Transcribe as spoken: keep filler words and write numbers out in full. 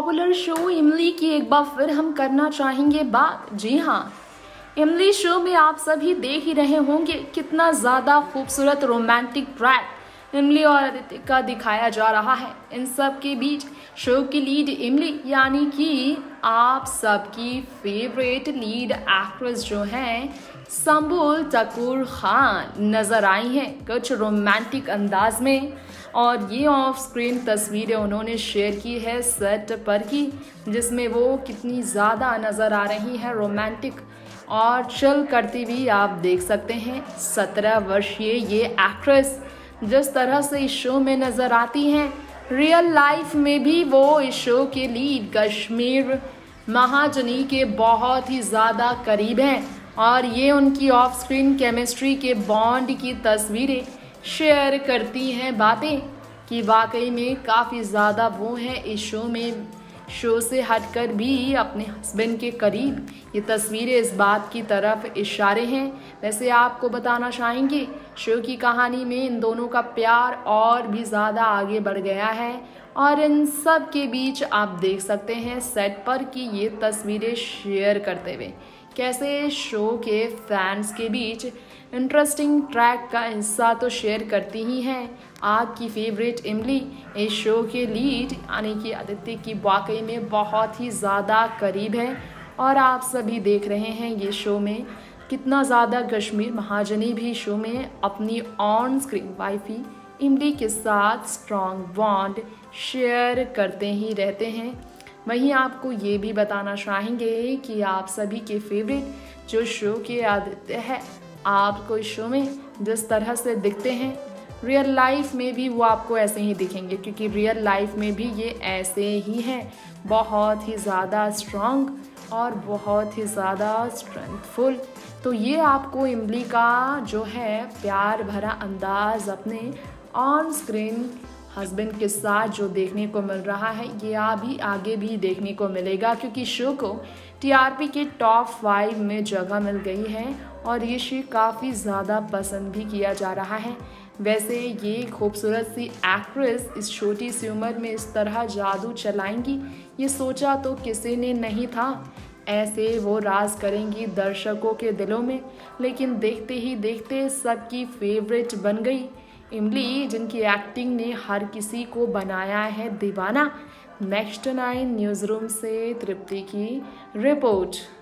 Popular show इमली की एक बार फिर हम करना चाहेंगे बात। जी हाँ, इमली शो में आप सभी देख ही रहे होंगे कितना ज़्यादा खूबसूरत रोमांटिक ट्रैक इमली और आदित्य का दिखाया जा रहा है। इन सब के बीच शो की लीड इमली यानी कि आप सबकी फेवरेट लीड एक्ट्रेस जो हैं संबुल ठाकुर खान नज़र आई हैं कुछ रोमांटिक अंदाज में। और ये ऑफ स्क्रीन तस्वीरें उन्होंने शेयर की है सेट पर की, जिसमें वो कितनी ज़्यादा नज़र आ रही हैं रोमांटिक और चल करती भी आप देख सकते हैं। सत्रह वर्षीय ये एक्ट्रेस जिस तरह से इस शो में नज़र आती हैं, रियल लाइफ में भी वो इस शो के लीड गश्मीर महाजनी के बहुत ही ज़्यादा करीब हैं। और ये उनकी ऑफ स्क्रीन केमिस्ट्री के बॉन्ड की तस्वीरें शेयर करती हैं बातें कि वाकई में काफ़ी ज़्यादा वो हैं इस शो में, शो से हटकर भी अपने हस्बैंड के करीब। ये तस्वीरें इस बात की तरफ इशारे हैं। वैसे आपको बताना चाहेंगे शो की कहानी में इन दोनों का प्यार और भी ज़्यादा आगे बढ़ गया है। और इन सब के बीच आप देख सकते हैं सेट पर कि ये तस्वीरें शेयर करते हुए कैसे शो के फैंस के बीच इंटरेस्टिंग ट्रैक का हिस्सा तो शेयर करती ही हैं। आपकी फेवरेट इमली इस शो के लीड यानी कि आदित्य की वाकई में बहुत ही ज़्यादा करीब है। और आप सभी देख रहे हैं ये शो में कितना ज़्यादा गश्मीर महाजनी भी शो में अपनी ऑन स्क्रीन वाइफी इमली के साथ स्ट्रॉन्ग बॉन्ड शेयर करते ही रहते हैं। वहीं आपको ये भी बताना चाहेंगे कि आप सभी के फेवरेट जो शो के आदित्य है, आपको इस शो में जिस तरह से दिखते हैं रियल लाइफ में भी वो आपको ऐसे ही दिखेंगे, क्योंकि रियल लाइफ में भी ये ऐसे ही हैं, बहुत ही ज़्यादा स्ट्रॉन्ग और बहुत ही ज़्यादा स्ट्रेंथफुल। तो ये आपको इमली का जो है प्यार भरा अंदाज अपने ऑन स्क्रीन हस्बैंड के साथ जो देखने को मिल रहा है, ये अभी आगे भी देखने को मिलेगा, क्योंकि शो को टी आर पी के टॉप फाइव में जगह मिल गई है और ये शो काफ़ी ज़्यादा पसंद भी किया जा रहा है। वैसे ये खूबसूरत सी एक्ट्रेस इस छोटी सी उम्र में इस तरह जादू चलाएंगी, ये सोचा तो किसी ने नहीं था। ऐसे वो राज करेंगी दर्शकों के दिलों में, लेकिन देखते ही देखते सबकी फेवरेट बन गई इमली, जिनकी एक्टिंग ने हर किसी को बनाया है दीवाना। नेक्स्ट नाइन न्यूज़ रूम से तृप्ति की रिपोर्ट।